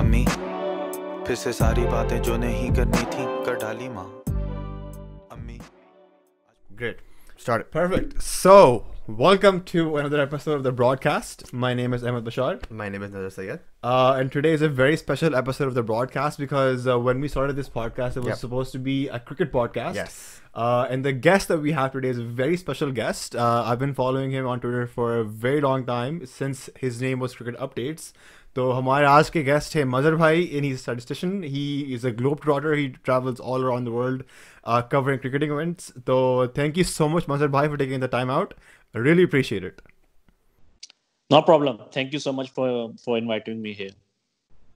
अम्मी फिर से सारी बातें जो नहीं करनी थी कर डाली माँ अम्मी. Great. Started. Perfect. So, welcome to another episode of the broadcast. My name is Ahmed Bashaar. My name is Nazar Syed. And today is a very special episode of the broadcast because when we started this podcast, it was supposed to be a cricket podcast. Yes. And the guest that we have today is a very special guest. I've been following him on Twitter for a very long time since his name was Cricket Updates. So, हमारे आज के guest है Mazhar bhai, and he's a statistician. He is a globetrotter. He travels all around the world, covering cricketing events. So, thank you so much, Mazhar bhai, for taking the time out. I really appreciate it. No problem. Thank you so much for inviting me here.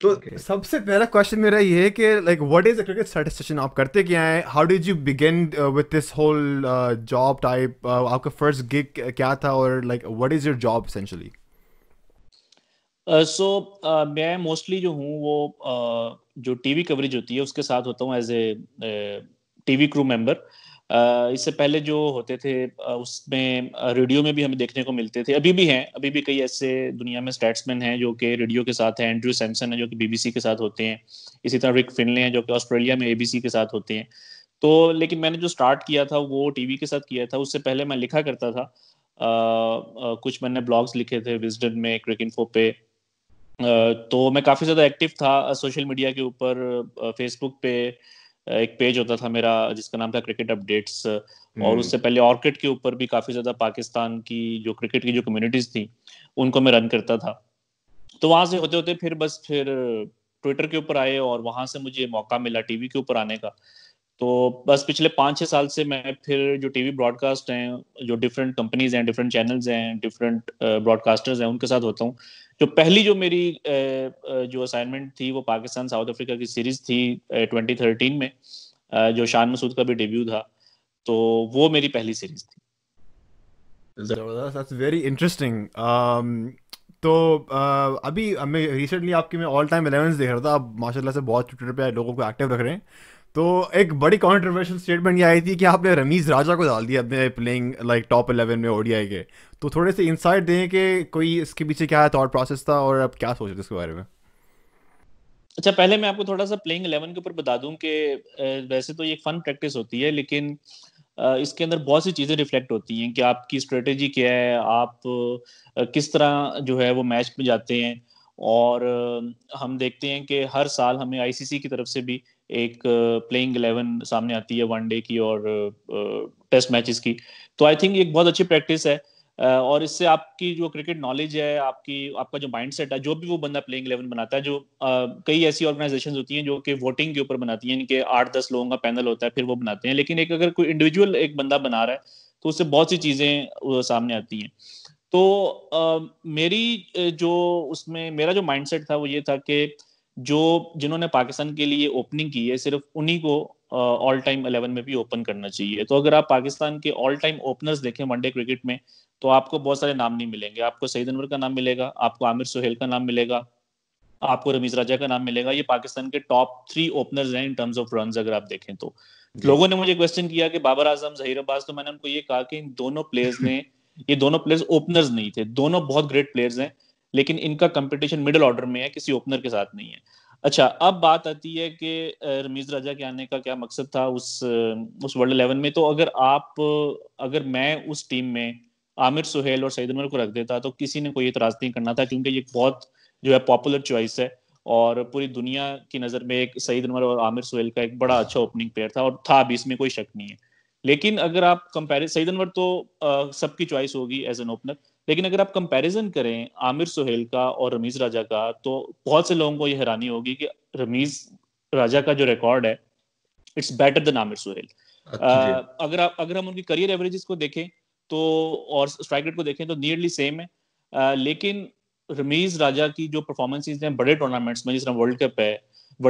So, सबसे पहला question मेरा ये है कि like what is a cricket statistician? आप करते क्या हैं? How did you begin with this whole job type? आपका first gig क्या था और like what is your job essentially? So मैं मोस्टली जो हूँ वो जो टीवी कवरेज होती है उसके साथ होता हूँ as a TV crew member. इससे पहले जो होते थे उसमें रेडियो में भी हमें देखने को मिलते थे, अभी भी हैं, अभी भी कई ऐसे दुनिया में स्टैट्समैन हैं जो कि रेडियो के साथ हैं. एंड्रू सैमसन है जो कि बीबीसी के साथ होते हैं, इसी तरह रिक फिनले हैं जो कि ऑस्ट्रेलिया में एबीसी के साथ होते हैं. तो लेकिन मैंने जो स्टार्ट किया था वो टीवी के साथ किया था. उससे पहले मैं लिखा करता था, कुछ मैंने ब्लॉग्स लिखे थे विजडन में, क्रिकिनफो पे. तो मैं काफ़ी ज़्यादा एक्टिव था सोशल मीडिया के ऊपर. फेसबुक पे एक पेज होता था मेरा जिसका नाम था क्रिकेट अपडेट्स, और उससे पहले ऑर्किट के ऊपर भी काफ़ी ज़्यादा पाकिस्तान की जो क्रिकेट की जो कम्युनिटीज़ थी उनको मैं रन करता था. तो वहाँ से होते होते फिर ट्विटर के ऊपर आए और वहाँ से मुझे मौका मिला टीवी के ऊपर आने का. तो बस पिछले 5-6 साल से मैं फिर जो टीवी ब्रॉडकास्ट हैं, जो डिफरेंट कंपनीज हैं, डिफरेंट चैनल्स हैं, डिफरेंट ब्रॉडकास्टर्स हैं, उनके साथ होता हूँ. जो पहली जो मेरी जो असाइनमेंट थी वो पाकिस्तान साउथ अफ्रीका की सीरीज थी 2013 में, जो शान मसूद का भी डेब्यू था. तो वो मेरी पहली सीरीज थी. That's very interesting. तो अभी मैं रिसेंटली आपके मैं ऑल टाइम 11 देख रहा था. आप माशाल्लाह से बहुत ट्विटर पे लोगों को एक्टिव रख रहे हैं. तो एक बड़ी कॉन्ट्रोवर्शियल स्टेटमेंट ये आई थी कि आपने रमीज़ राजा को डाल दिया अपने प्लेइंग लाइक टॉप 11 में ओडीआई के. तो थोड़े से इंसाइट दें कि कोई इसके पीछे क्या थॉट प्रोसेस था और आप क्या सोच रहे थे इसके बारे में. अच्छा, पहले मैं आपको थोड़ा सा प्लेइंग 11 के ऊपर बता दूं कि वैसे तो ये एक फन प्रैक्टिस होती है, लेकिन इसके अंदर बहुत सी चीज़ें रिफ्लेक्ट होती हैं कि आपकी स्ट्रेटेजी क्या है, आप किस तरह जो है वो मैच में जाते हैं. और हम देखते हैं कि हर साल हमें आईसीसी की तरफ से भी एक प्लेइंग 11 सामने आती है वनडे की और टेस्ट मैचेस की. तो आई थिंक एक बहुत अच्छी प्रैक्टिस है और इससे आपकी जो क्रिकेट नॉलेज है, आपका जो माइंडसेट है, जो भी वो बंदा प्लेइंग 11 बनाता है, जो कई ऐसी ऑर्गेनाइजेशंस होती हैं जो कि वोटिंग के ऊपर बनाती हैं, इनके 8-10 लोगों का पैनल होता है फिर वो बनाते हैं. लेकिन एक अगर कोई इंडिविजुअल एक बंदा बना रहा है तो उससे बहुत सी चीज़ें सामने आती हैं. तो मेरी जो उसमें मेरा जो माइंडसेट था वो ये था कि जिन्होंने पाकिस्तान के लिए ओपनिंग की है सिर्फ उन्हीं को ऑल टाइम 11 में भी ओपन करना चाहिए. तो अगर आप पाकिस्तान के ऑल टाइम ओपनर्स देखें वनडे क्रिकेट में तो आपको बहुत सारे नाम नहीं मिलेंगे. आपको सईद अनवर का नाम मिलेगा, आपको आमिर सोहेल का नाम मिलेगा, आपको रमीज़ राजा का नाम मिलेगा. ये पाकिस्तान के टॉप 3 ओपनर्स हैं इन टर्म्स ऑफ रन अगर आप देखें तो. लोगों ने मुझे क्वेश्चन किया कि बाबर आजम, ज़हीर अब्बास, तो मैंने उनको ये कहा कि ये दोनों प्लेयर्स ओपनर्स नहीं थे. दोनों बहुत ग्रेट प्लेयर्स हैं लेकिन इनका कंपटीशन मिडिल ऑर्डर में है, किसी ओपनर के साथ नहीं है. अच्छा, अब बात आती है कि रमीज़ राजा के आने का क्या मकसद था उस वर्ल्ड 11 में. तो अगर मैं उस टीम में आमिर सोहेल और सईद अनवर को रख देता तो किसी ने कोई इतराज़ नहीं करना था, क्योंकि ये बहुत जो है पॉपुलर चॉइस है और पूरी दुनिया की नज़र में एक सईद अनवर और आमिर सोहेल का एक बड़ा अच्छा ओपनिंग प्लेयर था और था भी, इसमें कोई शक नहीं है. लेकिन अगर आप सईद अनवर तो सबकी चॉइस होगी एज एन ओपनर, लेकिन अगर आप कंपैरिजन करें आमिर सोहेल का और रमीज़ राजा का तो बहुत से लोगों को ये हैरानी होगी कि रमीज़ राजा का जो रिकॉर्ड है it's better than Aamir Sohail. अगर हम उनकी करियर एवरेजेस को देखें तो और स्ट्राइक रेट को देखें तो नियरली सेम है. लेकिन रमीज़ राजा की जो परफॉर्मेंसेज हैं बड़े टूर्नामेंट्स में, जिस तरह वर्ल्ड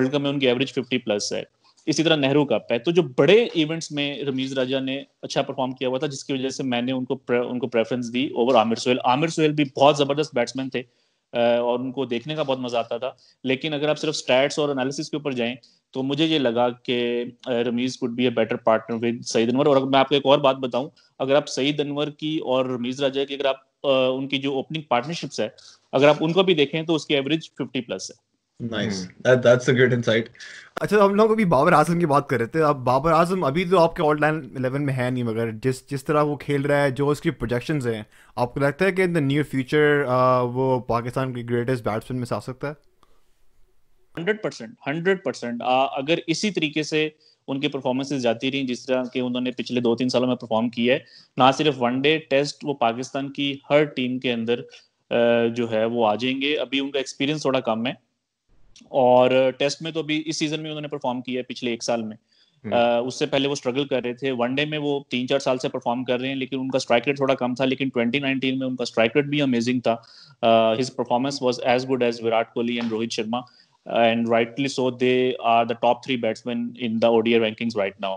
कप में उनकी एवरेज 50+ है, इसी तरह नेहरू कप है, तो जो बड़े इवेंट्स में रमीज़ राजा ने अच्छा परफॉर्म किया हुआ था, जिसकी वजह से मैंने उनको प्रेफरेंस दी ओवर आमिर सोहेल. आमिर सोहेल भी बहुत ज़बरदस्त बैट्समैन थे और उनको देखने का बहुत मज़ा आता था. लेकिन अगर आप सिर्फ स्टैट्स और एनालिसिस के ऊपर जाएं तो मुझे ये लगा कि Rameez could be a better partner with Saeed Anwar. और मैं आपको एक और बात बताऊँ, अगर आप सईद अनवर की और रमीज़ राजा की अगर आप उनकी जो ओपनिंग पार्टनरशिप्स है अगर आप उनको भी देखें तो उसकी एवरेज 50+ है. Nice. That's a great insight. अच्छा, हम लोग अभी बाबर आजम की बात कर रहे थे. अब बाबर आजम अभी तो आपके ऑल टाइम 11 में है नहीं, मगर जिस तरह वो खेल रहा है, जो उसकी प्रोजेक्शंस हैं, आपको लगता है कि इन द नियर फ्यूचर वो पाकिस्तान के ग्रेटेस्ट बैट्समैन में से आ सकता है? 100%, अगर इसी तरीके से उनकी परफॉर्मेंसेज जाती रही जिस तरह के उन्होंने पिछले 2-3 सालों में परफॉर्म किया है, ना सिर्फ वनडे टेस्ट, वो पाकिस्तान की हर टीम के अंदर जो है वो आ जाएंगे. अभी उनका एक्सपीरियंस थोड़ा कम है और टेस्ट में तो अभी इस सीजन में उन्होंने परफॉर्म किया है पिछले 1 साल में. उससे पहले वो स्ट्रगल कर रहे थे. वनडे में वो 3-4 साल से परफॉर्म कर रहे हैं, लेकिन उनका स्ट्राइक रेट थोड़ा कम था. लेकिन 2019 में उनका स्ट्राइक रेट भी अमेजिंग था. His performance was as good as Virat Kohli and Rohit Sharma, and rightly so they are the top 3 batsmen in the ODI rankings right now.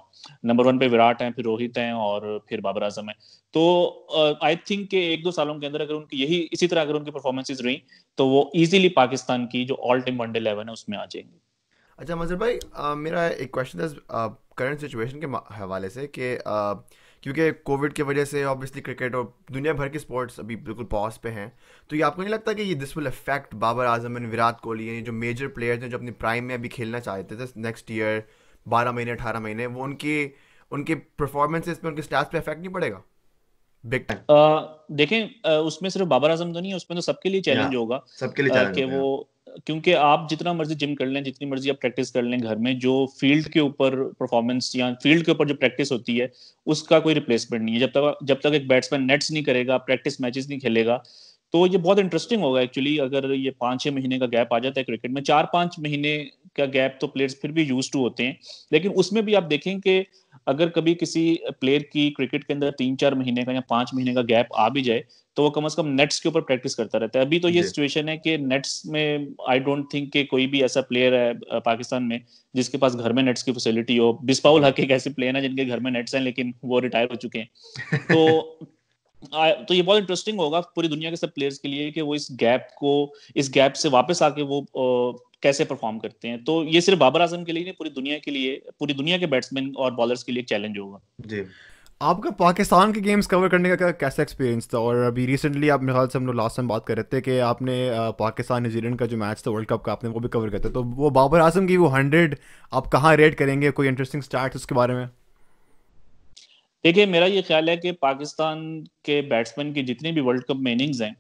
Number 1 पे विराट हैं, फिर रोहित हैं और फिर बाबर आजम हैं. तो आई थिंक के 1-2 सालों के अंदर अगर उनकी यही इसी तरह अगर उनकी परफॉर्मेंसेस रही तो वो इजीली पाकिस्तान की जो ऑल टाइम वनडे 11 है उसमें आ जाएंगे. अच्छा मजहर भाई, मेरा एक क्वेश्चन है करंट सिचुएशन के हवाले से कि क्योंकि कोविड की वजह से ऑब्वियसली क्रिकेट और दुनिया भर के स्पोर्ट्स अभी बिल्कुल पॉज पे हैं, तो ये आपको नहीं लगता कि ये this will affect Babar Azam and Virat Kohli, यानी जो मेजर प्लेयर्स हैं जो अपने प्राइम में अभी खेलना चाहते थे नेक्स्ट ईयर 12 महीने 18 महीने, वो उनके परफॉर्मेंसेस पे, उनके स्टैट्स पे इफेक्ट नहीं पड़ेगा बिग टाइम? देखें, उसमें सिर्फ बाबर आजम तो नहीं है, उसमें तो सबके लिए चैलेंज होगा, सबके लिए कि वो, क्योंकि आप जितना मर्जी जिम कर लें, जितनी मर्जी आप प्रैक्टिस कर लें घर में, जो फील्ड के ऊपर परफॉर्मेंस या फील्ड के ऊपर जो प्रैक्टिस होती है उसका कोई रिप्लेसमेंट नहीं है. जब तक एक बैट्समैन नेट्स नहीं करेगा, प्रैक्टिस मैचेस नहीं खेलेगा, तो ये बहुत इंटरेस्टिंग होगा एक्चुअली. अगर ये 5-6 महीने का गैप आ जाता है क्रिकेट में, 4-5 महीने का गैप तो प्लेयर्स फिर भी यूज टू होते हैं, लेकिन उसमें भी आप देखें कि अगर कभी किसी प्लेयर की क्रिकेट के अंदर 3-4 महीने का या 5 महीने का गैप आ भी जाए तो वो कम से कम नेट्स के ऊपर प्रैक्टिस करता रहता है. अभी तो ये सिचुएशन है कि नेट्स में आई डोंट थिंक कि कोई भी ऐसा प्लेयर है पाकिस्तान में जिसके पास घर में नेट्स की फैसिलिटी हो. बिस्पाउल हक एक ऐसे प्लेयर है जिनके घर में नेट्स हैं लेकिन वो रिटायर हो चुके हैं. तो ये बहुत इंटरेस्टिंग होगा पूरी दुनिया के सब प्लेयर्स के लिए कि वो इस गैप से वापस आके वो कैसे परफॉर्म करते हैं. तो ये सिर्फ बाबर आजम के लिए नहीं, पूरी दुनिया के बैट्समैन और बॉलर्स के लिए चैलेंज होगा. जी, आपका पाकिस्तान के गेम्स कवर करने का कैसा एक्सपीरियंस था? और अभी रिसेंटली आप मेरे ख्याल से, हम लोग लास्ट टाइम बात कर रहे थे कि आपने पाकिस्तान न्यूजीलैंड का जो मैच था वर्ल्ड कप का, आपने वो भी कवर करते, तो वो बाबर आजम की वो 100 आप कहाँ रेट करेंगे? कोई इंटरेस्टिंग स्टैट्स उसके बारे में? देखिए, मेरा ये ख्याल है कि पाकिस्तान के बैट्समैन की जितनी भी वर्ल्ड कप में इनिंग्स हैं,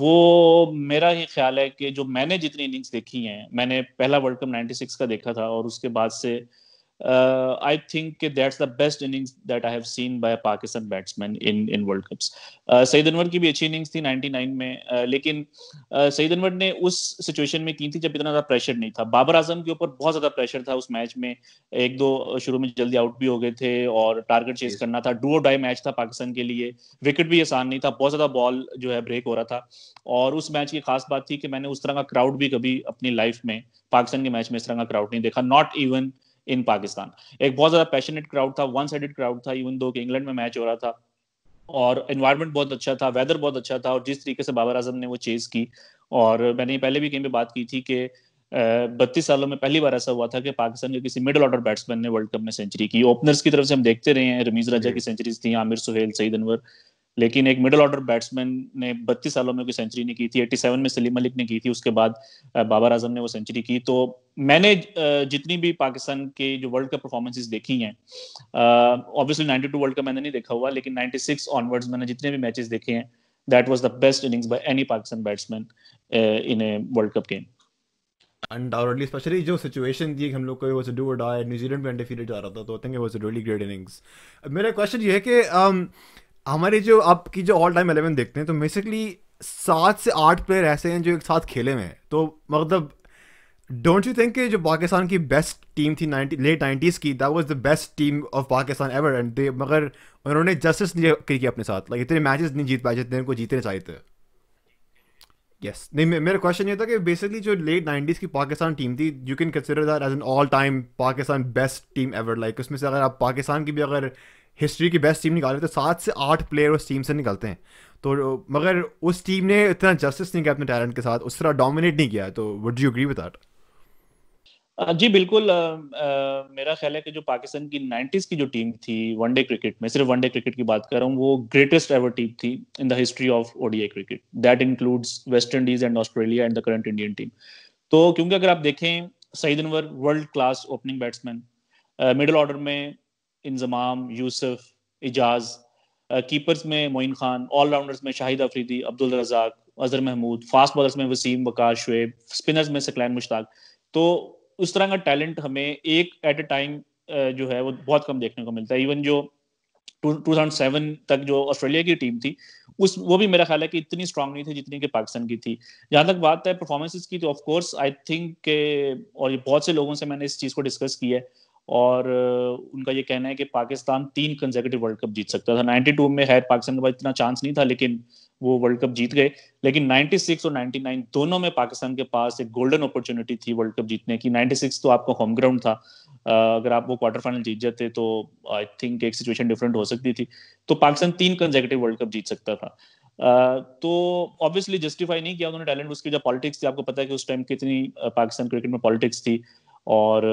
वो मेरा ये ख्याल है कि जो मैंने जितनी इनिंग्स देखी हैं, मैंने पहला वर्ल्ड कप 96 का देखा था और उसके बाद से I think that's the best innings that I have seen by a Pakistan batsman in World Cups. Saeed Anwar की भी अच्छी इनिंग्स थी 99 में, लेकिन सईद अनवर ने उस सिचुएशन में की थी जब इतना ज़्यादा प्रेशर नहीं था. बाबर आजम के ऊपर बहुत ज़्यादा प्रेशर था उस मैच में. 1-2 शुरू में जल्दी आउट भी हो गए थे और टारगेट चेस करना था. डू और डाई मैच था पाकिस्तान के लिए, विकेट भी आसान नहीं था, बहुत ज़्यादा बॉल जो है ब्रेक हो रहा था. और उस मैच की खास बात थी कि मैंने उस तरह का क्राउड भी कभी अपनी लाइफ में पाकिस्तान के मैच में इस तरह का क्राउड नहीं देखा, नॉट इवन इन पाकिस्तान. एक बहुत ज्यादा पैशनेट क्राउड था, वन साइडेड क्राउड था, इवन दो कि इंग्लैंड में मैच हो रहा था और एनवायरनमेंट बहुत अच्छा था, वेदर बहुत अच्छा था. और जिस तरीके से बाबर आजम ने वो चेज की, और मैंने पहले भी कहीं पे बात की थी कि 32 सालों में पहली बार ऐसा हुआ था कि पाकिस्तान के किसी मिडिल ऑर्डर बैट्समैन ने वर्ल्ड कप में सेंचुरी की. ओपनर्स की तरफ से हम देखते रहे हैं, रमीज राजा की सेंचुरीज थी, आमिर सोहेल, सईद अनवर, लेकिन एक मिडिल ऑर्डर बैट्समैन ने 32 सालों में कोई सेंचुरी नहीं की थी. 87 में सलीम मलिक ने की थी, उसके बाद बाबर आजम ने वो सेंचुरी की. तो मैंने जितनी भी पाकिस्तान के जो वर्ल्ड कप परफॉर्मेंसेस देखी हैं, ऑब्वियसली 92 वर्ल्ड कप मैंने नहीं देखा हुआ, लेकिन 96 ऑनवर्ड्स मैंने जितने भी मैचेस देखे हैं, that was the best innings by any Pakistan batsman in a world cup game. Undoubtedly, especially जो सिचुएशन थी हम लोग को, वो डू और डाई, न्यूजीलैंड में undefeated जा रहा था, तो I think it was a really great innings. मेरा क्वेश्चन ये है कि हमारे जो आपकी जो ऑल टाइम 11 देखते हैं तो बेसिकली 7 से 8 प्लेयर ऐसे हैं जो एक साथ खेले हुए हैं, तो मतलब डोंट यू थिंक कि जो पाकिस्तान की बेस्ट टीम थी लेट 90s की, that was the best team of Pakistan ever, and they मगर उन्होंने जस्टिस नहीं किया अपने साथ, लाइक इतने मैचेस नहीं जीत पाए जितने उनको जीतने चाहिए थे? यस, नहीं, मेरा क्वेश्चन ये था कि बेसिकली जो लेट 90s की पाकिस्तान टीम थी, you can consider that as an all time Pakistan best team ever. Like उसमें से अगर आप पाकिस्तान की भी अगर हिस्ट्री की बेस्ट टीम निकाले तो 7 से 8 प्लेयर उस टीम से निकलते हैं, तो मगर उस टीम ने इतना जस्टिस नहीं किया अपने टैलेंट के साथ, उस तरह डोमिनेट नहीं किया. तो would you agree with that? जी बिल्कुल. मेरा ख्याल है कि जो पाकिस्तान की 90s की जो टीम थी वनडे क्रिकेट में, सिर्फ वनडे क्रिकेट की बात कर रहा हूँ, वो ग्रेटेस्ट एवर टीम थी in the history of ODI cricket. That includes West Indies and Australia and the current Indian team. तो क्योंकि अगर आप देखें Saeed Anwar world class opening batsman, middle order में इंजमाम, यूसुफ, इजाज, कीपर्स में मोइन खान, ऑलराउंडर्स में शाहिद अफरीदी, अब्दुल रज़ाक, अजहर महमूद, फास्ट बॉलर्स में वसीम, वकार शुएब, स्पिनर्स में सकलैन मुश्ताक। तो उस तरह का टैलेंट हमें एक एट ए टाइम जो है वो बहुत कम देखने को मिलता है। इवन जो 2007 तक जो ऑस्ट्रेलिया की टीम थी उस वो भी मेरा ख्याल है कि इतनी स्ट्रांग नहीं थी जितनी कि पाकिस्तान की थी। जहाँ तक बात है परफॉर्मेंसेस की, तो ऑफ कोर्स आई थिंक के, और ये बहुत से लोगों से मैंने इस चीज़ को डिस्कस किया है और उनका ये कहना है कि पाकिस्तान 3 कंसेक्यूटिव वर्ल्ड कप जीत सकता था। 92 में है पाकिस्तान के पास इतना चांस नहीं था लेकिन वो वर्ल्ड कप जीत गए, लेकिन 96 और 99 दोनों में पाकिस्तान के पास एक गोल्डन अपॉर्चुनिटी थी वर्ल्ड कप जीतने की। 96 तो आपका होम ग्राउंड था, अगर आप वो क्वार्टर फाइनल जीत जाते तो आई थिंक एक सिचुएशन डिफरेंट हो सकती थी, तो पाकिस्तान 3 कंसेक्यूटिव वर्ल्ड कप जीत सकता था। तो ऑब्वियसली जस्टिफाई नहीं किया उन्होंने टैलेंट, उसकी जो पॉलिटिक्स थी, आपको पता है कि उस टाइम कितनी पाकिस्तान क्रिकेट में पॉलिटिक्स थी, और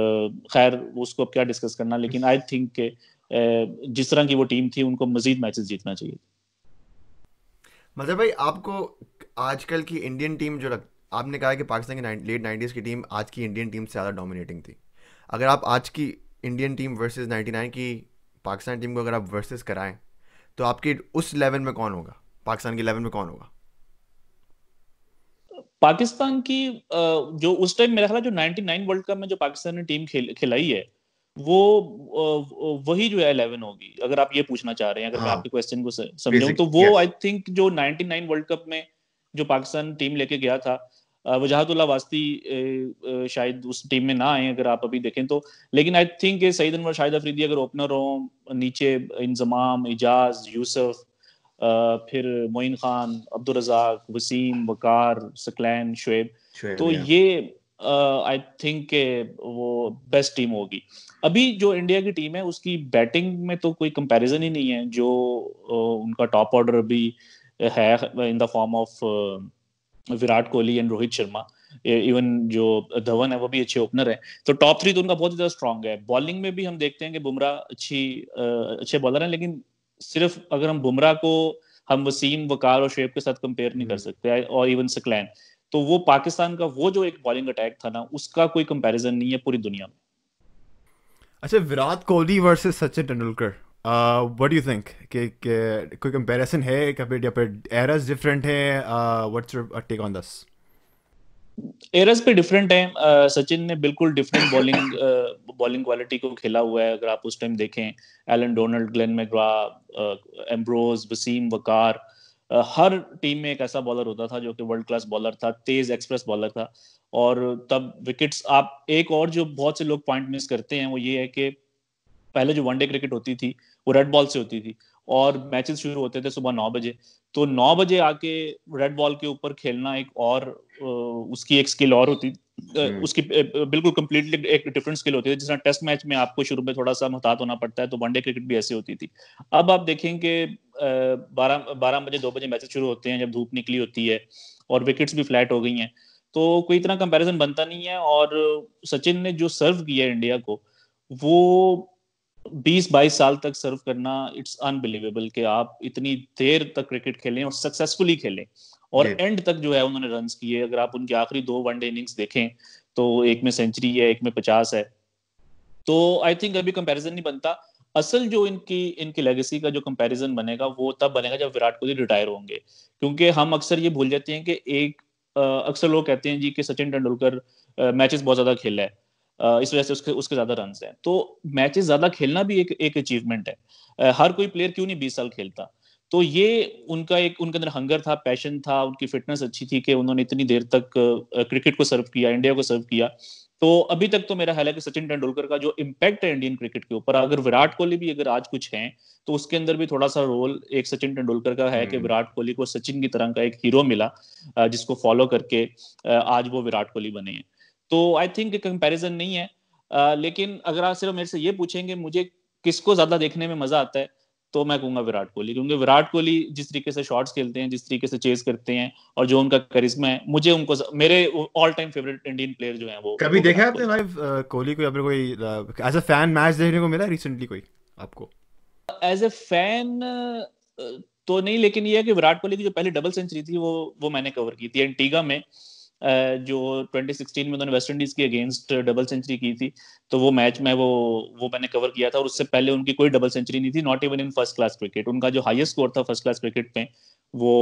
खैर उसको अब क्या डिस्कस करना, लेकिन आई थिंक के जिस तरह की वो टीम थी उनको मजीद मैचेस जीतना चाहिए। मजहर भाई, आपको आजकल की इंडियन टीम जो आपने कहा कि पाकिस्तान की लेट 90s की टीम आज की इंडियन टीम से ज़्यादा डोमिनेटिंग थी, अगर आप आज की इंडियन टीम वर्सेस 99 की पाकिस्तान टीम को अगर आप वर्सेस कराएं तो आपके उस 11 में कौन होगा, पाकिस्तान के 11 में कौन होगा? पाकिस्तान की जो उस टाइम मेरा ख्याल जो 99 वर्ल्ड कप में जो पाकिस्तान ने टीम खिलाई है वो वही जो है 11 होगी, अगर आप ये पूछना चाह रहे हैं। अगर मैं आपके क्वेश्चन को समझाऊं तो वो आई थिंक जो 99 वर्ल्ड कप में जो पाकिस्तान टीम लेके गया था, वजाहतुल्लाह वास्ती शायद उस टीम में ना आए अगर आप अभी देखें तो, लेकिन आई थिंक सईद अनवर, शाहिद अफरीदी अगर ओपनर हों, नीचे इंजमाम, इजाज, यूसुफ, फिर मोइन खान, अब्दुल रज़ाक, वसीम, वकार, सकलैन, शुएब, तो ये आई थिंक वो बेस्ट टीम होगी। अभी जो इंडिया की टीम है उसकी बैटिंग में तो कोई कंपैरिजन ही नहीं है, जो उनका टॉप ऑर्डर अभी है in the form of Virat Kohli and Rohit Sharma, even जो धवन है वो भी अच्छे ओपनर है, तो टॉप 3 तो उनका बहुत ज्यादा स्ट्रांग है। बॉलिंग में भी हम देखते हैं कि बुमराह अच्छे बॉलर हैं, लेकिन सिर्फ अगर हम बुमराह को हम वसीम, वकार और शुएब के साथ कंपेयर नहीं कर सकते, और इवन सकलैन, तो वो पाकिस्तान का वो जो एक बॉलिंग अटैक था ना उसका कोई कंपैरिजन नहीं है पूरी दुनिया में। अच्छा, Virat Kohli versus Sachin Tendulkar, what do you think कि कोई कंपैरिजन है या फिर एरास डिफरेंट है, what's your take on this? Eras पे डिफरेंट है, सचिन ने बिल्कुल डिफरेंट बॉलिंग क्वालिटी को खेला हुआ है। अगर आप उस टाइम देखें Allan Donald, Glenn McGrath, Ambrose, Wasim, Waqar, हर टीम में एक ऐसा बॉलर होता था जो कि वर्ल्ड क्लास बॉलर था, तेज एक्सप्रेस बॉलर था, और तब विकेट्स आप एक और जो बहुत से लोग पॉइंट मिस करते हैं वो ये है कि पहले जो वनडे क्रिकेट होती थी वो रेड बॉल से होती थी और मैचेस शुरू होते थे सुबह 9 बजे, तो 9 बजे आके रेड बॉल के ऊपर खेलना एक और उसकी एक स्किल और होती, उसकी बिल्कुल कंप्लीटली एक डिफरेंट स्किल होती है, जिस तरह टेस्ट मैच में आपको शुरू में थोड़ा सा महतात होना पड़ता है, तो वनडे क्रिकेट भी ऐसे होती थी। अब आप देखेंगे 12 बजे 2 बजे मैचेस शुरू होते हैं जब धूप निकली होती है और विकेट्स भी फ्लैट हो गई हैं, तो कोई इतना कंपैरिजन बनता नहीं है। और सचिन ने जो सर्व किया इंडिया को वो 20-22 साल तक सर्व करना, इट्स अनबिलीवेबल कि आप इतनी देर तक क्रिकेट खेलें और सक्सेसफुली खेलें, और एंड तक जो है उन्होंने रन किए। अगर आप उनकी आखिरी 2 वनडे इनिंग्स देखें तो एक में सेंचुरी है, एक में 50 है, तो आई थिंक अभी कंपैरिजन नहीं बनता। असल जो इनकी लेगेसी का जो कंपैरिजन बनेगा वो तब बनेगा जब विराट कोहली रिटायर होंगे, क्योंकि हम अक्सर ये भूल जाते हैं कि अक्सर लोग कहते हैं जी कि सचिन तेंदुलकर मैचेस बहुत ज्यादा खेला है, इस वजह से उसके ज्यादा रन हैं, तो मैचेस ज्यादा खेलना भी एक अचीवमेंट है। हर कोई प्लेयर क्यों नहीं 20 साल खेलता, तो ये उनके अंदर हंगर था, पैशन था, उनकी फिटनेस अच्छी थी कि उन्होंने इतनी देर तक क्रिकेट को सर्व किया, इंडिया को सर्व किया। तो अभी तक तो मेरा ख्याल है कि सचिन तेंदुलकर का जो इम्पैक्ट है इंडियन क्रिकेट के ऊपर, अगर विराट कोहली भी अगर आज कुछ हैं तो उसके अंदर भी थोड़ा सा रोल एक सचिन तेंदुलकर का है कि विराट कोहली को सचिन की तरह का एक हीरो मिला जिसको फॉलो करके आज वो विराट कोहली बने हैं। तो आई थिंक कंपैरिजन नहीं है, लेकिन अगर आप सिर्फ मेरे से ये पूछेंगे मुझे किसको ज्यादा देखने में मजा आता है तो मैं कहूंगा विराट कोहली, क्योंकि विराट कोहली जिस तरीके से शॉट्स खेलते हैं, जिस तरीके से चेज करते हैं और जो उनका करिश्मा है, मुझे उनको मेरे all time favourite Indian player जो हैं वो। कभी देखा आपने लाइव कोहली को, या फिर कोई एज अ फैन मैच देखने को मिला रिसेंटली कोई आपको? एज अ फैन तो नहीं, लेकिन ये है कि विराट कोहली की जो पहली डबल सेंचुरी थी वो मैंने कवर की थी एंटीगा में, जो 2016 में उन्होंने वेस्ट इंडीज के अगेंस्ट डबल सेंचुरी की थी, तो वो मैच में वो मैंने कवर किया था। और उससे पहले उनकी कोई डबल सेंचुरी नहीं थी, not even in first class cricket. उनका जो हाईएस्ट स्कोर था फर्स्ट क्लास क्रिकेट पे वो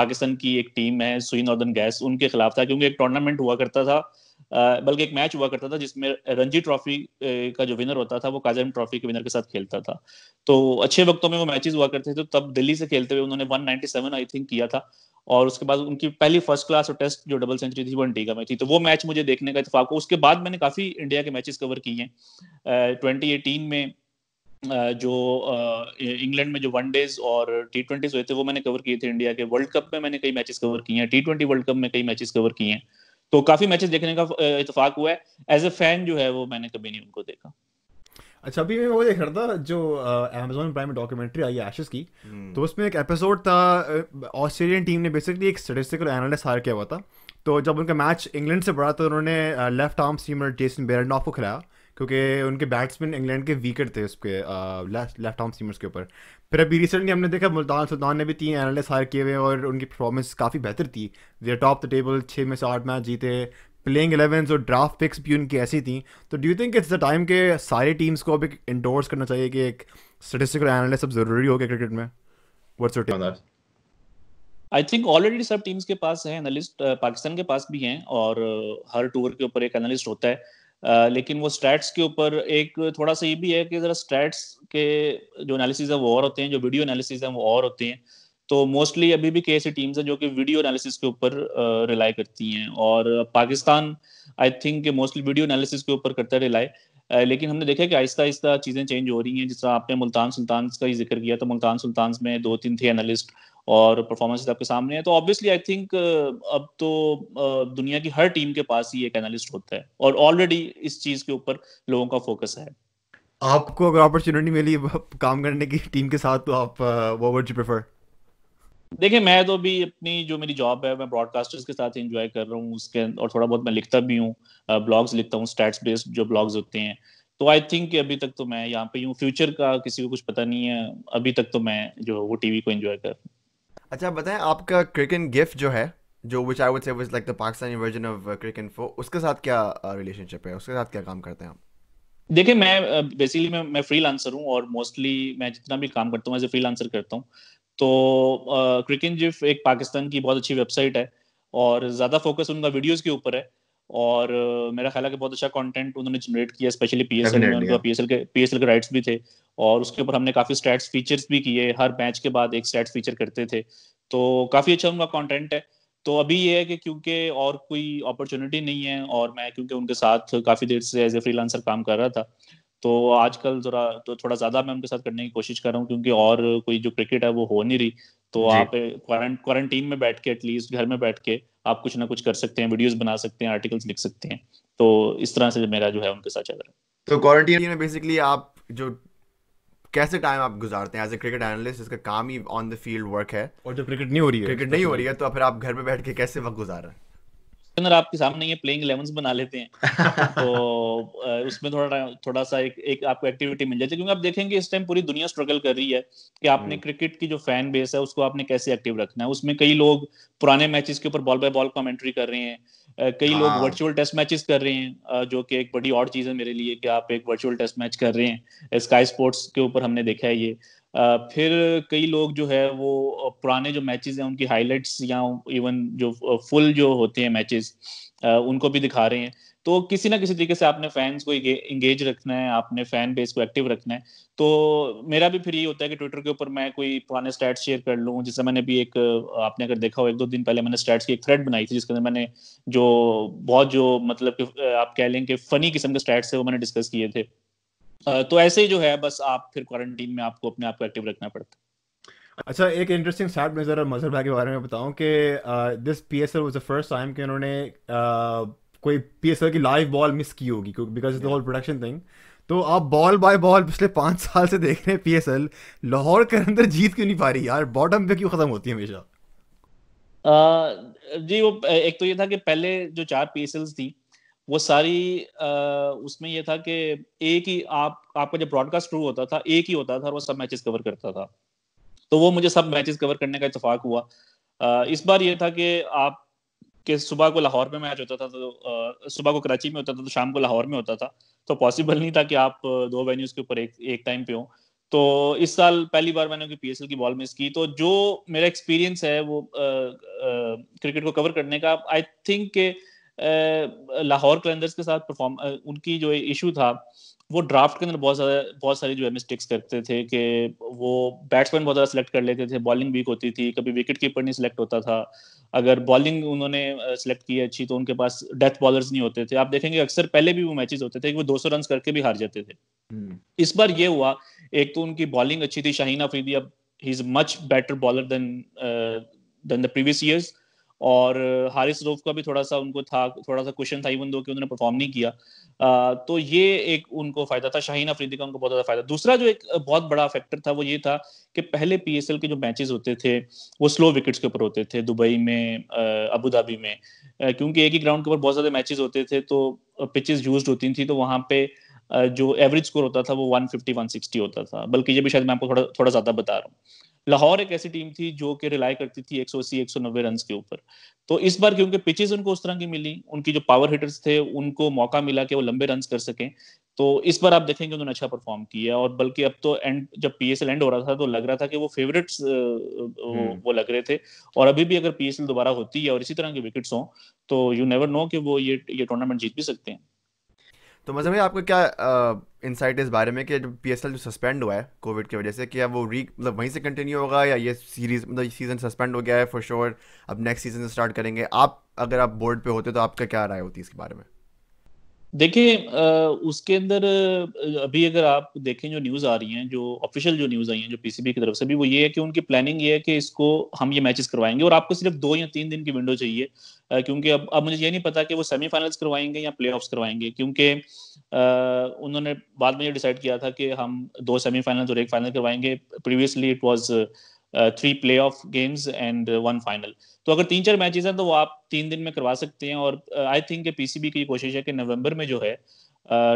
पाकिस्तान की एक टीम है सुई नॉर्दर्न गैस, उनके खिलाफ था, क्योंकि एक टूर्नामेंट हुआ करता था, बल्कि एक मैच हुआ करता था जिसमें रणजी ट्रॉफी का जो विनर होता था वो काजम ट्रॉफी के विनर के साथ खेलता था। तो अच्छे वक्तों में वो मैचेस हुआ करते थे, तो तब दिल्ली से खेलते हुए उन्होंने 197 आई थिंक किया था, और उसके बाद उनकी पहली फर्स्ट क्लास और टेस्ट जो डबल सेंचुरी थी वो अंटीगा में थी। तो वो मैच मुझे देखने का इत्तेफाक हो। उसके बाद मैंने काफ़ी इंडिया के मैचेस कवर किए हैं। 2018 में जो इंग्लैंड में जो वनडेज और T20s हुए थे वो मैंने कवर किए थे इंडिया के। वर्ल्ड कप में मैंने कई मैचेस कवर किए हैं, T20 वर्ल्ड कप में कई मैचेस कवर किए हैं। तो काफी मैचेस देखने का इत्तेफाक हुआ है। एज ए फैन जो है वो मैंने कभी नहीं उनको देखा। अच्छा, अभी मैं वो देख रहा था जो Amazon प्राइम डॉक्यूमेंट्री आई है एशेस की, तो उसमें एक एपिसोड था, ऑस्ट्रेलियन टीम ने बेसिकली एक स्टैटिस्टिकल एनालिस्ट हायर किया हुआ था। तो जब उनका मैच इंग्लैंड से पड़ा तो उन्होंने left arm seamer Jason Behrendorff को खिलाया, क्योंकि उनके बैट्समैन इंग्लैंड के वीकर थे उसके लेफ्ट आर्म स्टीमर्स के ऊपर। फिर अभी रिसेंटली हमने देखा मुल्तान सुल्तान ने भी 3 एनालिस्ट हायर किए हुए और उनकी परफॉर्मेंस काफ़ी बेहतर थी। वे टॉप द टेबल, 6 में से 8 मैच जीते, प्लेइंग 11 और ड्राफ्ट पिक्स भी उनकी ऐसी थी। तो do you think it's the time के सारी टीम्स को अब एक इंडोर्स करना चाहिए कि एक स्टैटिस्टिकल एनालिस्ट अब ज़रूरी हो गया क्रिकेट में? What's your take? I think already सब टीम्स के पास है एनालिस्ट, पाकिस्तान के पास भी हैं, और हर टूर के ऊपर एक एनालिस्ट होता है। लेकिन वो स्टैट्स के ऊपर एक थोड़ा सा ये भी है कि जरा स्टैट्स के जो एनालिसिस है वो और होते हैं, जो वीडियो एनालिसिस है वो और होते हैं। तो मोस्टली अभी भी कैसी टीम्स हैं जो कि वीडियो एनालिसिस के ऊपर रिलाई करती हैं, और Pakistan I think mostly video analysis के ऊपर करता है रिलाई। लेकिन हमने देखा कि आहिस्ता आहिस्ता चीज़ें चेंज हो रही हैं। जिस तरह आपने मुल्तान सुल्तान्स का ही जिक्र किया, तो मुल्तान सुल्तान्स में 2-3 थे एनालिस्ट और परफॉर्मेंसेस आपके सामने है। तो ऑब्वियसली आई थिंक अब तो दुनिया की हर टीम के पास ही एक एनालिस्ट होता है, और ऑलरेडी इस चीज़ के ऊपर लोगों का फोकस है। आपको अगर अपॉर्चुनिटी मिली काम करने की टीम के साथ तो आप व्हाट वुड यू प्रेफर? देखिए, मैं तो भी अपनी जो मेरी जॉब है मैं ब्रॉडकास्टर्स के साथ एंजॉय कर रहा हूँ उसके, और थोड़ा बहुत मैं लिखता भी हूँ, ब्लॉग्स लिखता हूँ, स्टैट्स बेस्ड जो ब्लॉग्स होते हैं। तो आई थिंक अभी तक तो मैं यहाँ पे हूँ, फ्यूचर का किसी को कुछ पता नहीं है, अभी तक तो मैं जो वो टीवी को एंजॉय कर रहा हूँ। अच्छा बताएं, आपका क्रिकेट गिफ्ट जो है, जो which I would say was like the Pakistani version of Cricinfo, उसके साथ क्या रिलेशनशिप है, उसके साथ क्या काम करते हैं आप? देखिए, मैं बेसिकली मैं फ्रीलांसर हूं, और मोस्टली मैं जितना भी काम करता हूं एज ए फ्रीलांसर करता हूं। तो क्रिकिन गिफ्ट एक पाकिस्तान की बहुत अच्छी वेबसाइट है, और ज़्यादा फोकस उनका वीडियोस के ऊपर है, और मेरा ख्याल है कि बहुत अच्छा कंटेंट उन्होंने जनरेट किया, स्पेशली PSL में। उनका PSL के राइट्स भी थे, और उसके ऊपर हमने काफ़ी स्टैट्स फीचर्स भी किए, हर मैच के बाद एक स्टैट्स फीचर करते थे। तो काफ़ी अच्छा उनका कंटेंट है। तो अभी ये है कि क्योंकि और कोई अपॉर्चुनिटी नहीं है, और मैं क्योंकि उनके साथ काफ़ी देर से एज ए फ्रीलांसर काम कर रहा था, तो आजकल थोड़ा ज़्यादा मैं उनके साथ करने की कोशिश कर रहा हूँ, क्योंकि और कोई जो क्रिकेट है वो हो नहीं रही। तो आप क्वारंटीन में बैठ के, एटलीस्ट घर में बैठ के आप कुछ ना कुछ कर सकते हैं, वीडियोस बना सकते हैं, आर्टिकल्स लिख सकते हैं। तो इस तरह से मेरा जो है उनके साथ चल रहा है। तो क्वारंटीन में बेसिकली आप जो कैसे टाइम आप गुजारते हैं एज ए क्रिकेट एनालिस्ट, इसका काम ही ऑन द फील्ड वर्क है, और जब क्रिकेट नहीं हो रही है तो फिर आप घर में बैठ के कैसे वक्त गुजार रहे हैं? आपके सामने ये प्लेइंग 11s बना लेते हैं। तो उसमें थोड़ा सा एक आपको एक्टिविटी मिल जाती है, क्योंकि आप देखेंगे इस टाइम पूरी दुनिया स्ट्रगल कर रही है कि आपने क्रिकेट की जो फैन बेस है उसको आपने कैसे एक्टिव रखना है। उसमें कई लोग पुराने मैचेस के ऊपर बॉल बाय बॉल कमेंट्री कर रहे हैं, कई लोग वर्चुअल टेस्ट मैचेस कर रहे हैं, जो कि एक बड़ी और चीज है मेरे लिए कि आप एक वर्चुअल टेस्ट मैच कर रहे हैं। स्काई स्पोर्ट्स के ऊपर हमने देखा है ये। फिर कई लोग जो है वो पुराने जो मैचेस हैं उनकी हाइलाइट्स या इवन जो फुल जो होते हैं मैचेस उनको भी दिखा रहे हैं। तो किसी ना किसी तरीके से आपने फैंस को इंगेज रखना है, आपने फैन बेस को एक्टिव रखना है। तो मेरा भी फिर ये होता है कि ट्विटर के ऊपर मैं कोई पुराने स्टैट्स शेयर कर लूँ। जैसे मैंने भी एक, आपने अगर देखा हो 1-2 दिन पहले मैंने स्टैट्स की एक थ्रेड बनाई थी, जिसके अंदर मैंने जो बहुत जो मतलब कि आप कह लें कि फनी किस्म के स्टैट्स है वो मैंने डिस्कस किए थे। तो ऐसे ही जो है बस आप फिर क्वारंटीन में आपको अपने आप को एक्टिव रखना पड़ता है। अच्छा, एक इंटरेस्टिंग स्टैट में जरा मजहर भाई के बारे में बताऊं कि this PSL was the first time कि उन्होंने कोई पीएसएल की लाइव बॉल मिस की होगी, क्योंकि because of the whole production thing. तो आप बॉल बाय बॉल पिछले 5 साल से देख रहे हैं पीएसएल, लाहौर के अंदर जीत क्यों नहीं पा रही यार? बॉटम पे क्यों खत्म होती है हमेशा? जी, वो एक तो ये था कि पहले जो 4 पीएसएल्स थी वो सारी उसमें ये था कि एक ही आपका जब ब्रॉडकास्ट शुरू होता था एक ही होता था और वो सब मैचेस कवर करता था। तो वो मुझे सब मैचेस कवर करने का इत्तेफाक हुआ। इस बार ये था कि आप कि सुबह को लाहौर में मैच होता था तो सुबह को कराची में होता था तो शाम को लाहौर में होता था, तो पॉसिबल नहीं था कि आप दो वेन्यूज के ऊपर एक टाइम पे हो। तो इस साल पहली बार मैंने पीएसएल की बॉल मिस की, तो जो मेरा एक्सपीरियंस है वो क्रिकेट को कवर करने का, आई थिंक लाहौर कलंदर्स के साथ उनकी जो इशू था वो ड्राफ्ट के अंदर बहुत सारी जो है मिस्टेक्स करते थे कि वो बैट्समैन बहुत ज़्यादा सिलेक्ट कर लेते थे, बॉलिंग वीक होती थी, कभी विकेट कीपर नहीं सिलेक्ट होता था, अगर बॉलिंग उन्होंने सिलेक्ट की अच्छी तो उनके पास डेथ बॉलर्स नहीं होते थे। आप देखेंगे अक्सर पहले भी वो मैचेस होते थे कि वो 200 रन करके भी हार जाते थे। इस बार ये हुआ, एक तो उनकी बॉलिंग अच्छी थी, शाहीन अफरीदी अब he is much better bowler then the previous years, और हारिस रऊफ का भी थोड़ा सा क्वेश्चन था इवन दो कि उन्होंने परफॉर्म नहीं किया, तो ये एक उनको फायदा था, शाहीन अफरीदी का उनको बहुत ज्यादा फायदा। दूसरा जो एक बहुत बड़ा फैक्टर था वो ये था कि पहले पीएसएल के जो मैचेस होते थे वो स्लो विकेट्स के ऊपर होते थे, दुबई में, अबू धाबी में, क्योंकि एक ही ग्राउंड के ऊपर बहुत ज्यादा मैचेस होते थे तो पिचेस यूज होती थी, तो वहां पे जो एवरेज स्कोर होता था वो 150 160 होता था, बल्कि ये भी शायद मैं आपको थोड़ा ज्यादा बता रहा हूँ। लाहौर एक ऐसी टीम थी जो कि रिलाई करती थी 180 190 रन के ऊपर, तो इस बार क्योंकि पिचेस उनको उस तरह की मिली, उनकी जो पावर हिटर्स थे उनको मौका मिला कि वो लंबे रन कर सकें, तो इस बार आप देखेंगे उन्होंने अच्छा परफॉर्म किया। और बल्कि अब तो एंड जब पीएसएल एंड हो रहा था तो लग रहा था कि वो फेवरेट्स वो लग रहे थे, और अभी भी अगर पीएसएल दोबारा होती है और इसी तरह के विकेट्स हों तो यू नेवर नो कि वो ये टूर्नामेंट जीत भी सकते हैं। तो मज़हर भाई आपको क्या इनसाइट इस बारे में कि जो पीएसएल जो सस्पेंड हुआ है कोविड की वजह से, क्या वो मतलब वहीं से कंटिन्यू होगा या ये सीरीज मतलब सीज़न सस्पेंड हो गया है फॉर श्योर, अब नेक्स्ट सीज़न से स्टार्ट करेंगे? आप अगर आप बोर्ड पे होते तो आपका क्या राय होती इसके बारे में? देखिए उसके अंदर अभी अगर आप देखें जो न्यूज़ आ रही हैं, जो ऑफिशियल जो न्यूज़ आई हैं जो पीसीबी की तरफ से भी, वो ये है कि उनकी प्लानिंग ये है कि इसको हम ये मैचेस करवाएंगे और आपको सिर्फ 2 या 3 दिन की विंडो चाहिए, क्योंकि अब मुझे ये नहीं पता कि वो सेमीफाइनल्स करवाएंगे या प्लेऑफ्स करवाएंगे, क्योंकि उन्होंने बाद में ये डिसाइड किया था कि हम 2 सेमीफाइनल्स और 1 फाइनल करवाएंगे। Previously it was 3 playoff games and 1 final. तो अगर 3-4 मैचेस हैं तो वो आप 3 दिन में करवा सकते हैं, और आई थिंक पीसीबी की कोशिश है कि नवंबर में जो है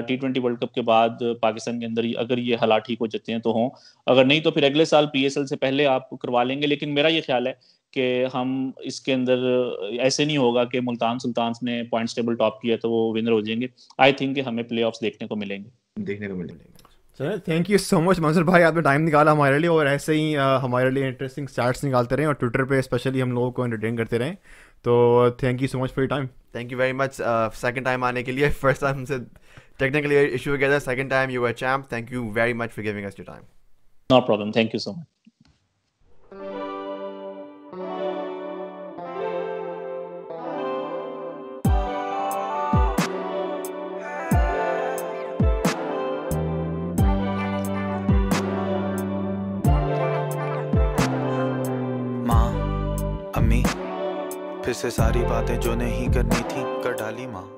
T20 वर्ल्ड कप के बाद पाकिस्तान के अंदर अगर ये हालात ठीक हो जाते हैं तो हों, अगर नहीं तो फिर अगले साल पीएसएल से पहले आप करवा लेंगे। लेकिन मेरा ये ख्याल है कि हम इसके अंदर ऐसे नहीं होगा कि मुल्तान सुल्तान्स ने पॉइंट्स टेबल टॉप किया तो वो विनर हो जाएंगे। आई थिंक हमें प्लेऑफ्स देखने को मिलेंगे। Sir thank you so much Manzar भाई, आपने टाइम निकाला हमारे लिए, और ऐसे ही हमारे लिए इंटरेस्टिंग स्टार्ट्स निकालते रहें और ट्विटर पे स्पेशली हम लोगों को एंटरटेन करते रहें। तो thank you so much for your time. Thank you very much second time आने के लिए। फर्स्ट टाइम हमसे टेक्निकली इशू हो गया था, second time you were champ. Thank you very much for giving us your time. No problem, thank you so much. फिर से सारी बातें जो नहीं करनी थी कर डाली माँ।